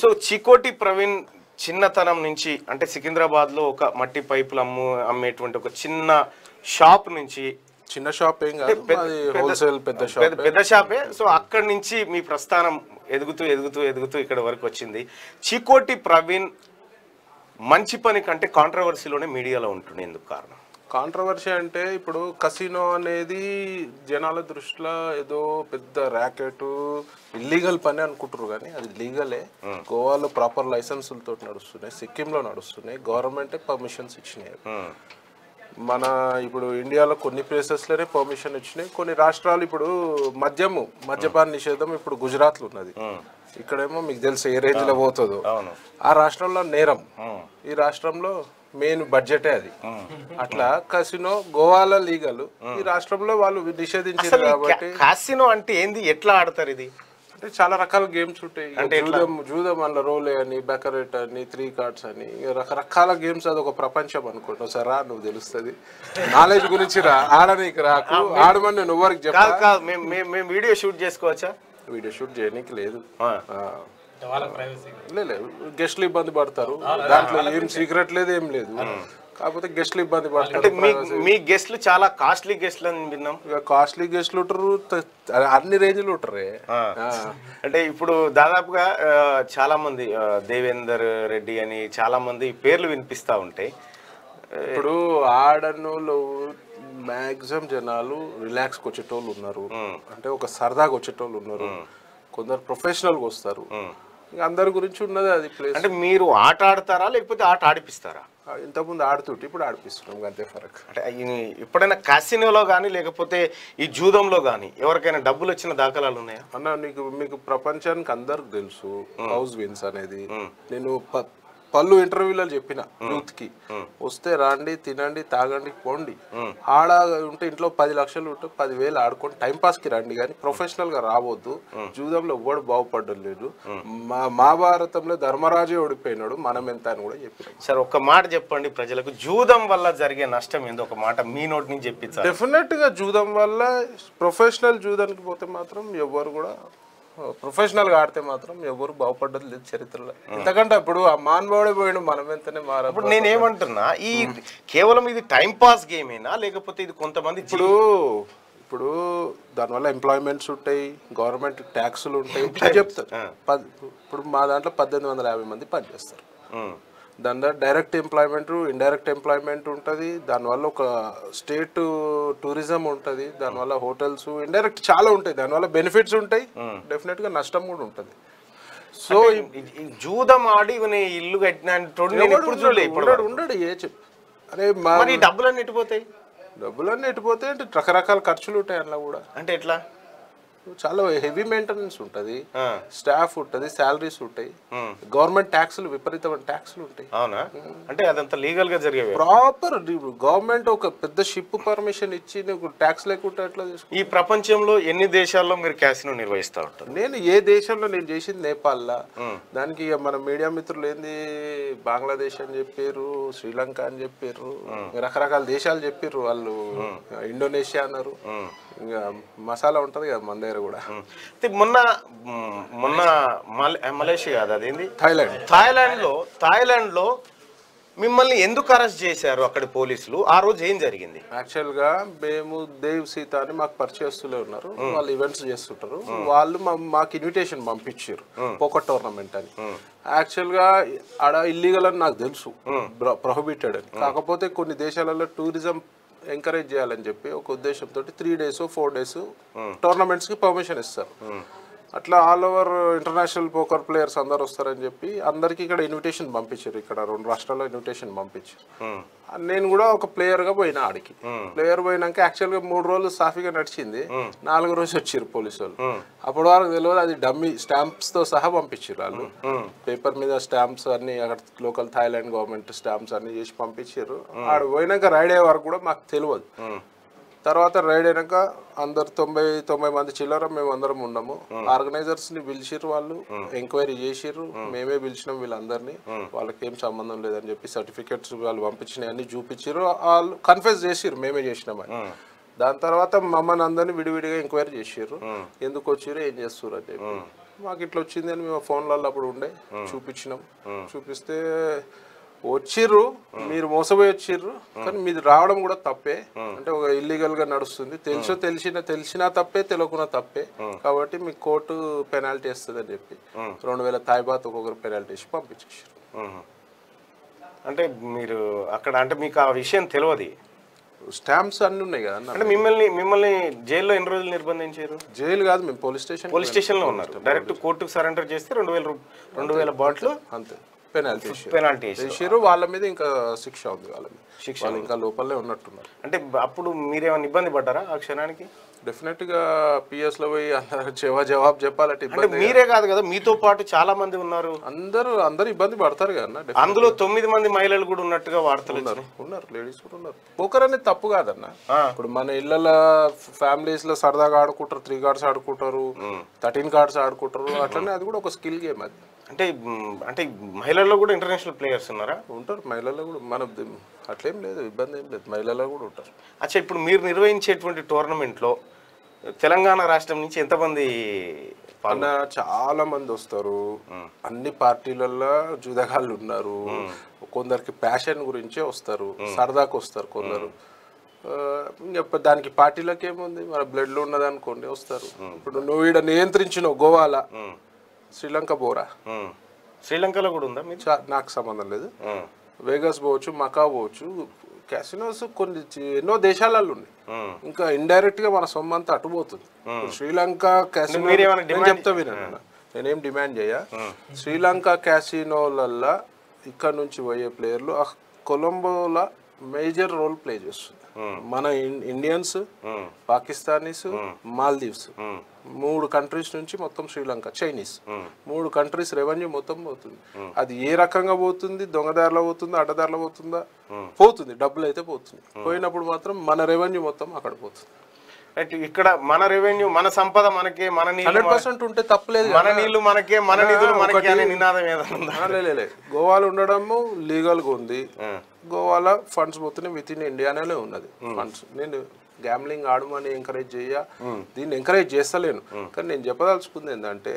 So Chikoti Praveen చిన్నతనం నుంచి అంటే సికింద్రాబాద్లో ఒక మట్టి పైపులు అమ్మేటువంటి ఒక చిన్న షాప్ నుంచి చిన్న షాప్ ఏం కాదు హోల్సేల్ పెద్ద షాపే. సో అక్కడి నుంచి మీ ప్రస్థానం ఎదుగుతూ ఎదుగుతూ ఎదుగుతూ ఇక్కడ వరకు వచ్చింది. చికోటి ప్రవీణ్ మంచి పని కంటే కాంట్రవర్సీలోనే మీడియాలో ఉంటుంది, ఎందుకు కారణం? కాంట్రవర్సీ అంటే ఇప్పుడు కసినో అనేది జనాల దృష్టిలో ఏదో పెద్ద ర్యాకెట్ ఇల్లీగల్ పని అనుకుంటారు, కానీ అది లీగలే. గోవాలో ప్రాపర్ లైసెన్సులతో నడుస్తున్నాయి, సిక్కింలో నడుస్తున్నాయి, గవర్నమెంటే పర్మిషన్స్ ఇచ్చినాయి. మన ఇప్పుడు ఇండియాలో కొన్ని ప్లేసెస్లోనే పర్మిషన్ ఇచ్చినాయి, కొన్ని రాష్ట్రాలు ఇప్పుడు మద్యపాన నిషేధం ఇప్పుడు గుజరాత్లో ఉన్నది, ఇక్కడేమో మీకు తెలుసు ఏ రేంజ్లో పోతుందో. ఆ రాష్ట్రంలో నేరం, ఈ రాష్ట్రంలో మెయిన్ బడ్జెటే అది. అట్లా కసినో గోవాలో లీగల్, ఈ రాష్ట్రంలో వాళ్ళు నిషేధించారు. కాబట్టి కసినో అంటే ఏంది, ఎట్లా ఆడతారు ఇది? అంటే చాలా రకాల గేమ్స్ ఉంటాయి, అంటే జూదం అందులో రోలే అని, బెకరేట్ అని, 3 కార్డ్స్ అని, రకరకాల గేమ్స్. అది ఒక ప్రపంచం అనుకుంటా. సరే నువ్వు తెలుస్తుంది, నాలెడ్జ్ గురించి రా, ఆడనీకి రాకు, ఆడమని నేను ఎవరికి చెప్పాను. వీడియో షూట్ చేసుకోవచ్చా? వీడియో షూట్ చేయడానికి లేదు, లేదు, గెస్ట్లు ఇబ్బంది పడతారు, దాంట్లో ఏం సీక్రెట్ లేదు, ఏం లేదు. కాకపోతే గెస్ట్లు ఇబ్బంది పడతారు. మీ గెస్ట్లు చాలా కాస్ట్లీ గెస్ట్లు అని విన్నాం. కాస్ట్లీ గెస్ట్లు ఉంటారు, అన్ని రేంజ్లు ఉంటారు. అంటే ఇప్పుడు దాదాపుగా చాలా మంది దేవేందర్ రెడ్డి అని చాలా మంది పేర్లు వినిపిస్తూ ఉంటాయి. ఇప్పుడు ఆడనోళ్ళు మ్యాక్సిమం జనాలు రిలాక్స్కి వచ్చేటోళ్ళు ఉన్నారు, అంటే ఒక సరదాగా వచ్చేటోళ్ళు ఉన్నారు, కొందరు ప్రొఫెషనల్గా వస్తారు, అందరి గురించి ఉన్నది అది ప్లేస్. అంటే మీరు ఆట ఆడతారా లేకపోతే ఆట ఆడిపిస్తారా? ఇంతకుముందు ఆడుతుంటే ఇప్పుడు ఆడిపిస్తున్నాం, అంతే ఫరక్. అంటే ఎప్పుడైనా కాసినోలో కానీ లేకపోతే ఈ జూదంలో కానీ ఎవరికైనా డబ్బులు వచ్చిన దాఖలాలు ఉన్నాయా అన్న? మీకు ప్రపంచానికి అందరికి తెలుసు హౌస్ విన్స్ అనేది. నేను పళ్ళు ఇంటర్వ్యూలో చెప్పిన యూత్ కి, వస్తే రాండి, తినండి, తాగండి, పోండి. ఆడ ఉంటే ఇంట్లో 10 లక్షలు ఉంటే 10,000 ఆడుకోండి, టైంపాస్కి రండి, కానీ ప్రొఫెషనల్ గా రావద్దు. జూదంలో ఎవ్వడు బాగుపడ్డం లేదు. మహాభారతంలో ధర్మరాజే ఓడిపోయినాడు, మనం ఎంత అని కూడా చెప్పినాం. సార్ ఒక్క మాట చెప్పండి ప్రజలకు, జూదం వల్ల జరిగే నష్టం ఏందో ఒక మాట మీ నోటి నుంచి చెప్పించారు. డెఫినెట్ గా జూదం వల్ల, ప్రొఫెషనల్ జూదానికి పోతే మాత్రం ఎవరు కూడా ప్రొఫెషనల్గా ఆడితే మాత్రం ఎవరు బాగుపడ్డది లేదు చరిత్రలో. ఎందుకంటే ఇప్పుడు ఆ మానవాడే పోయాడు, మనం ఎంతనే మారప్పుడు. నేనేమంటున్నా, ఈ కేవలం ఇది టైంపాస్ గేమేనా లేకపోతే ఇది కొంతమంది ఇప్పుడు దానివల్ల ఎంప్లాయ్మెంట్స్ ఉంటాయి, గవర్నమెంట్ ట్యాక్సులు ఉంటాయి చెప్తారు. ఇప్పుడు మా దాంట్లో 1850 మంది పనిచేస్తారు, దానిలో డైరెక్ట్ ఎంప్లాయ్మెంట్, ఇండైరెక్ట్ ఎంప్లాయ్మెంట్ ఉంటుంది, దానివల్ల ఒక స్టేట్ టూరిజం ఉంటుంది, దానివల్ల హోటల్స్, ఇండైరెక్ట్ చాలా ఉంటాయి, దానివల్ల బెనిఫిట్స్ ఉంటాయి, డెఫినెట్గా నష్టం కూడా ఉంటుంది. సో జూదం ఆడి ఇల్లు కట్టినాడు ఏ చెప్పు, అరే మరి డబ్బులన్నీ ఎట్టిపోతాయి, డబ్బులన్నీ ఎట్టిపోతాయి అంటే రకరకాల ఖర్చులు ఉంటాయి అందులో కూడా. అంటే ఎట్లా, చాలా హెవీ మెయింటెనెన్స్ ఉంటుంది, స్టాఫ్ ఉంటుంది, శాలరీస్ ఉంటాయి, గవర్నమెంట్ ట్యాక్సులు విపరీతమైన ట్యాక్సులు ఉంటాయి. అవునా, అంటే అదంతా లీగల్ గా జరిగేవి. ప్రాపర్ గవర్నమెంట్ ఒక పెద్ద షిప్ పర్మిషన్ ఇచ్చి నీకు ట్యాక్స్ లేకుండా ఎట్లా తీసుకు. ఈ ప్రపంచంలో ఎన్ని దేశాల్లో మీరు క్యాసినో నిర్వహిస్తూ ఉంటారు? నేను ఏ దేశంలో నేను చేసింది నేపాల్లో. దానికి మన మీడియా మిత్రులు ఏంది బంగ్లాదేశ్ అని చెప్పారు, శ్రీలంక అని చెప్పారు, రకరకాల దేశాలు చెప్పారు వాళ్ళు, ఇండోనేషియా అన్నారు, ఇంకా మసాలా ఉంటుంది కదా మన దగ్గర కూడా. మొన్న మలేషియా కాదు అదేంది, థాయిలాండ్లో మిమ్మల్ని ఎందుకు అరెస్ట్ చేశారు అక్కడ పోలీసులు? ఆ రోజు ఏం జరిగింది? యాక్చువల్గా మేము దేవ్ సీత అని మాకు పరిచయస్తులే ఉన్నారు, వాళ్ళు ఈవెంట్స్ చేస్తుంటారు, వాళ్ళు మాకు ఇన్విటేషన్ పంపించారు పోకర్ టోర్నమెంట్ అని. యాక్చువల్గా ఆడ ఇల్లీగల్ అని నాకు తెలుసు, ప్రొహిబిటెడ్ అని. కాకపోతే కొన్ని దేశాలలో టూరిజం ఎంకరేజ్ చేయాలని చెప్పి ఒక ఉద్దేశంతో 3 days 4 days టోర్నమెంట్స్కి పర్మిషన్ ఇస్తారు. అట్లా all over international poker players అందరు వస్తారని చెప్పి అందరికీ ఇక్కడ ఇన్విటేషన్ పంపించారు, ఇక్కడ 2 రాష్ట్రాల్లో ఇన్విటేషన్ పంపించారు. నేను కూడా ఒక ప్లేయర్గా పోయినా ఆడికి. ప్లేయర్ పోయినాక యాక్చువల్గా 3 రోజులు సాఫీగా నడిచింది, 4వ రోజు వచ్చారు పోలీసు వాళ్ళు. అప్పటి వరకు తెలియదు అది డమ్మీ స్టాంప్స్తో సహా పంపించారు వాళ్ళు, పేపర్ మీద స్టాంప్స్ అన్ని, అక్కడ లోకల్ థాయిలాండ్ గవర్నమెంట్ స్టాంప్స్ అన్ని చేసి పంపించారు. ఆడ పోయినాక రైడ్ అయ్యే వరకు కూడా మాకు తెలియదు. తర్వాత రైడ్ అయినాక అందరు 90 మంది చిల్లర మేము అందరం ఉన్నాము. ఆర్గనైజర్స్ ని పిలిచిర్రు, వాళ్ళు ఎంక్వైరీ చేసిర్రు, మేమే పిలిచినాం వీళ్ళందరినీ, వాళ్ళకి ఏం సంబంధం లేదని చెప్పి సర్టిఫికెట్స్ వాళ్ళు పంపించినవి అన్ని చూపించారు, వాళ్ళు కన్ఫెస్ చేసిర్రు మేమే చేసినామని. దాని తర్వాత మమ్మల్ని అందరినీ విడివిడిగా ఎంక్వైరీ చేసిర్రు, ఎందుకు వచ్చారు, ఏం చేస్తారు అని చెప్పి. మాకు ఇట్లా వచ్చిందని మేము ఫోన్లలో అప్పుడు ఉండే చూపించినాం. చూపిస్తే వచ్చిర్రు మీరు మోసపోయి వచ్చిర్రు, కానీ మీరు రావడం కూడా తప్పే, అంటే ఒక ఇల్లీగల్ గా నడుస్తుంది, తెలిసినా తప్పే తెలియకున్నా తప్పే, కాబట్టి మీ కోర్టు పెనాల్టీ వేస్తుంది అని చెప్పి 2000 తాయిబాత్ ఒక్కొక్కరు పెనాల్టీ వేసి పంపించేసారు. అంటే మీరు అక్కడ అంటే మీకు ఆ విషయం తెలియదు, స్టాంప్స్ అన్ని ఉన్నాయి కదా. అంటే మిమ్మల్ని జైల్లో ఎన్ని రోజులు నిర్బంధించారు? జైలు కాదు, మేము పోలీస్ స్టేషన్ లో ఉన్నారు. డైరెక్ట్ కోర్టుకు సరెండర్ చేస్తే 2000 బాట్లు అంతే పెనాల్టీ ఇష్యూరు. వాళ్ళ మీద ఇంకా శిక్ష ఉంది, వాళ్ళ మీద శిక్ష ఇంకా లోపలే ఉన్నట్టున్నారు. అంటే అప్పుడు మీరేమైనా ఇబ్బంది పడ్డారా ఆ క్షణానికి? డెఫినెట్ గా పిఎస్ లో పోయి జవాబు చెప్పాలంటే మీరే కాదు కదా, మీతో పాటు చాలా మంది ఉన్నారు, అందరూ ఇబ్బంది పడతారు కదా. అందులో 9 మంది మహిళలు కూడా ఉన్నట్టుగా వాడుతున్నారు, ఉన్నారు లేడీస్ కూడా ఉన్నారు. పోకర్ అనేది తప్పు కాదన్న, ఇప్పుడు మన ఇళ్ళ ఫ్యామిలీస్ లో సరదాగా ఆడుకుంటారు, 3 కార్డ్స్ ఆడుకుంటారు, 13 కార్డ్స్ ఆడుకుంటారు, అట్లనే అది కూడా ఒక స్కిల్ గేమ్. అది అంటే అంటే మహిళల్లో కూడా ఇంటర్నేషనల్ ప్లేయర్స్ ఉన్నారా? ఉంటారు మహిళల్లో కూడా, మనం అట్లేం లేదు, ఇబ్బంది ఏం లేదు, మహిళల్లో కూడా ఉంటారు. అచ్చా, ఇప్పుడు మీరు నిర్వహించేటువంటి టోర్నమెంట్లో తెలంగాణ రాష్ట్రం నుంచి ఎంతమంది? చాలా మంది వస్తారు, అన్ని పార్టీలలో జూదగాళ్ళు ఉన్నారు, కొందరికి ప్యాషన్ గురించే వస్తారు, సరదాకు వస్తారు కొందరు, ఇంకా దానికి పార్టీలకు ఏముంది, మన బ్లడ్లో ఉన్నదనుకోండి వస్తారు. ఇప్పుడు నువ్వు ఇక్కడ నియంత్రించినావు గోవాలా, శ్రీలంక పోరా, శ్రీలంకలో కూడా ఉందా? నాకు సంబంధం లేదు, వేగస్ పోవచ్చు, మకా పోవచ్చు, క్యాసినోస్ కొన్ని ఎన్నో దేశాలలో ఉన్నాయి, ఇంకా ఇండైరెక్ట్ గా మన సొమ్మంతా అటుపోతుంది. శ్రీలంక క్యాసినో చెప్తా వినండి, నేనేం డిమాండ్ చేయ, శ్రీలంక క్యాసినోలల్లా ఇక్కడ నుంచి పోయే ప్లేయర్లు ఆ కొలంబోలో మేజర్ రోల్ ప్లే చేస్తుంది. మన ఇండియన్స్, పాకిస్తానీస్, మాల్దీవ్స్ 3 కంట్రీస్ నుంచి మొత్తం శ్రీలంక, చైనీస్ 3 కంట్రీస్ రెవెన్యూ మొత్తం పోతుంది. అది ఏ రకంగా పోతుంది, దొంగదారిలో పోతుందా, అడ్డదారిలో పోతుందా? పోతుంది, డబ్బులు అయితే పోతుంది. పోయినప్పుడు మాత్రం మన రెవెన్యూ మొత్తం అక్కడ పోతుంది. ఇక్కడ మన రెవెన్యూ, మన సంపద మనకే, మన 100% ఉంటే తప్పలేదు, మన నీళ్లు మనకే, మన నిధులు మనకే అనే నినాదం ఏదైనా. గోవాలో ఉండడము లీగల్గా ఉంది, గోవాలో ఫండ్స్ పోతున్నాయి, విత్ ఇన్ ఇండియానే ఉన్నది ఫండ్స్. నేను గ్యామ్లింగ్ ఆడమని ఎంకరేజ్ చేయ, దీన్ని ఎంకరేజ్ చేస్తలేను, కానీ నేను చెప్పదలుచుకుంది ఏంటంటే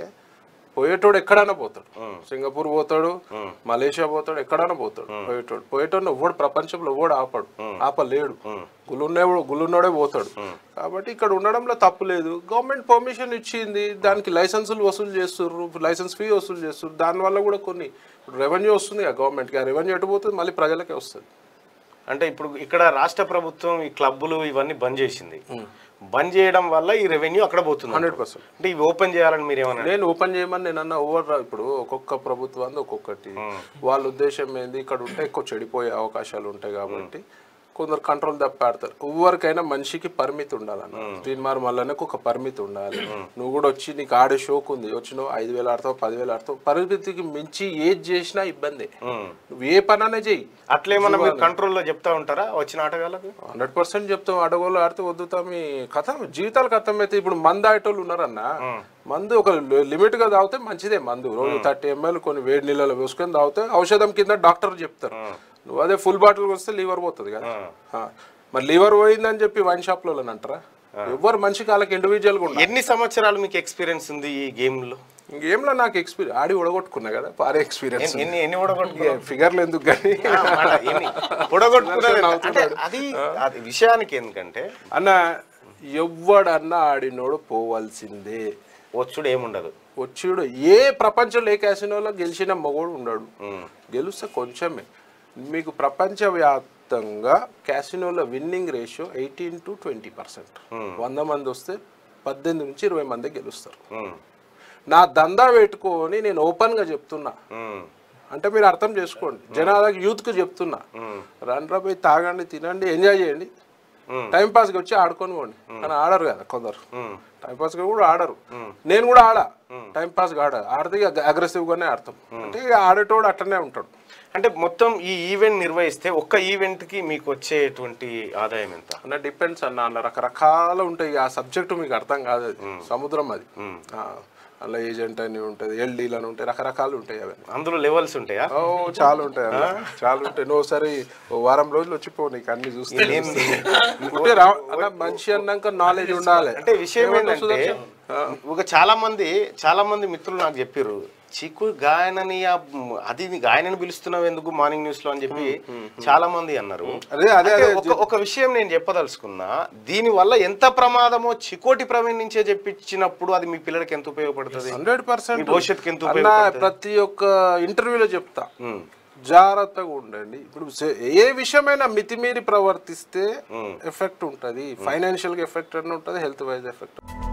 పోయేటోడు ఎక్కడైనా పోతాడు, సింగపూర్ పోతాడు, మలేషియా పోతాడు, ఎక్కడైనా పోతాడు. పోయేటోడు ఎవ్వడు ప్రపంచంలో ఎవ్వడు ఆపలేడు, గుళ్ళున్నోడే పోతాడు. కాబట్టి ఇక్కడ ఉండడంలో తప్పు లేదు, గవర్నమెంట్ పర్మిషన్ ఇచ్చింది, దానికి లైసెన్సులు వసూలు చేస్తుర్రు, లైసెన్స్ ఫీ వసూలు చేస్తుర్రు, దానివల్ల కూడా కొన్ని రెవెన్యూ వస్తుంది కదా గవర్నమెంట్కి, ఆ రెవెన్యూ ఎటు పోతుంది, మళ్ళీ ప్రజలకే వస్తుంది. అంటే ఇప్పుడు ఇక్కడ రాష్ట్ర ప్రభుత్వం ఈ క్లబ్బులు ఇవన్నీ బంద్ చేసింది, బంద్ చేయడం వల్ల ఈ రెవెన్యూ అక్కడ పోతుంది 100%. అంటే ఇవి ఓపెన్ చేయాలని మీరు ఏమన్నా? నేను ఓపెన్ చేయమని నేను అన్న, ఇప్పుడు ఒక్కొక్క ప్రభుత్వాన్ని ఒక్కొక్కటి వాళ్ళ ఉద్దేశం ఏంది, ఇక్కడ ఉంటే ఎక్కువ చెడిపోయే అవకాశాలు ఉంటాయి కాబట్టి కొందరు కంట్రోల్ తప్పాడతారు. ఎవరికైనా మనిషికి పరిమితి ఉండాలన్న, శ్రీనివారు మల్లన్నకు ఒక పరిమితి ఉండాలి. నువ్వు కూడా వచ్చి నీకు ఆడే షోకు ఉంది, వచ్చిన 5000 ఆడతావు, 10000 ఆడతావు, పరిమితికి మించి ఏది చేసినా ఇబ్బందే. నువ్వు ఏ పనైనా చెయ్యి. అట్లేమన్నా కంట్రోల్లో చెప్తా ఉంటారా వచ్చిన ఆటగాళ్ళకి? 100% చెప్తాం, ఆటగాళ్ళు ఆడితే వద్దుతామి కథం, జీవితాలు కథం అయితే. ఇప్పుడు మంది ఆటోళ్ళు ఉన్నారన్న, మందు ఒక లిమిట్ గా తాగితే మంచిదే, మందు రోజు 30 ml కొన్ని వేడి నీళ్ళలో వేసుకొని తాగితే ఔషధం కింద డాక్టర్ చెప్తారు. నువ్వు అదే ఫుల్ బాటిల్ వస్తే లివర్ పోతుంది కదా, మరి లివర్ పోయిందని చెప్పి వైన్ షాప్ లో అంటారా? ఎవరు మనిషి కాళ్ళకి ఇండివిజువల్ గా. ఎన్ని సంవత్సరాలు మీకు ఎక్స్పీరియన్స్ ఉంది ఈ గేమ్ లో? గేమ్ లో నాకు ఎక్స్పీరియన్స్ ఆడి ఒడగొట్టుకున్నా కదా, పారే ఎక్స్పీరియన్స్. ఎన్ని ఒడగొట్టుకున్నా? ఫిగర్లు ఎందుకు కానీ ఒడగొట్టుకున్నాడు. అది విషయానికి ఎందుకంటే అన్న, ఎవడన్నా ఆడినోడు పోవాల్సిందే, వచ్చుడు ఏముండదు. వచ్చుడు ఏ ప్రపంచంలో ఏ క్యాసినోలో గెలిచిన మగోడు ఉండడు, గెలుస్తే కొంచెమే. మీకు ప్రపంచవ్యాప్తంగా క్యాసినోలో విన్నింగ్ రేషియో 18 to 20%. 100 మంది వస్తే 18 నుంచి 20 మంది గెలుస్తారు. నా దందా పెట్టుకొని నేను ఓపెన్గా చెప్తున్నా అంటే మీరు అర్థం చేసుకోండి, జనాలకి యూత్కి చెప్తున్నా, రండ్రా పోయి తాగండి, తినండి, ఎంజాయ్ చేయండి, టైంపాస్గా వచ్చి ఆడుకొని పోండి. కానీ ఆడరు కదా కొందరు, టైంపాస్గా కూడా ఆడరు. నేను కూడా ఆడా, టైంపాస్గా ఆడ, ఆడితే అగ్రెసివ్గానే ఆడతాం, అంటే ఆడేటోడు అట్లనే ఉంటాడు. అంటే మొత్తం ఈ ఈవెంట్ నిర్వహిస్తే ఒక్క ఈవెంట్కి మీకు వచ్చేటువంటి ఆదాయం ఎంత అన్న? డిపెండ్స్ అన్న, అలా రకరకాల ఉంటాయి, ఆ సబ్జెక్టు మీకు అర్థం కాదు, సముద్రం అది, అలా ఏజెంట్ అని ఉంటుంది, ఎల్డీలు అని ఉంటాయి, రకరకాలు ఉంటాయి. అవి అందులో లెవెల్స్ ఉంటాయా? ఓ చాలా ఉంటాయి, చాలా ఉంటాయి. నువ్వు ఒకసారి 1 వారం రోజులు వచ్చిపో, నీకు అన్ని చూస్తే. మనిషి అన్నాక నాలెడ్జ్ ఉండాలి. అంటే విషయం ఏంటంటే చాలా మంది మిత్రులు నాకు చెప్పారు చిక్కు గాయనని అది గాయనని పిలుస్తున్నావు ఎందుకు మార్నింగ్ న్యూస్ లో అని చెప్పి చాలా మంది అన్నారు. ఒక విషయం నేను చెప్పదలుచుకున్నా, దీని వల్ల ఎంత ప్రమాదమో చికోటి ప్రవీణ్ నుంచే చెప్పించినప్పుడు అది మీ పిల్లలకి ఎంత ఉపయోగపడుతుంది, 100% భవిష్యత్తుకి ఎంత ఉపయోగపడుతుంది. ప్రతి ఒక్క ఇంటర్వ్యూలో చెప్తా జాగ్రత్తగా ఉండండి. ఇప్పుడు ఏ విషయమైనా మితిమీరి ప్రవర్తిస్తే ఎఫెక్ట్ ఉంటుంది, ఫైనాన్షియల్ గా ఎఫెక్ట్ అని ఉంటుంది, హెల్త్ వైజ్ ఎఫెక్ట్.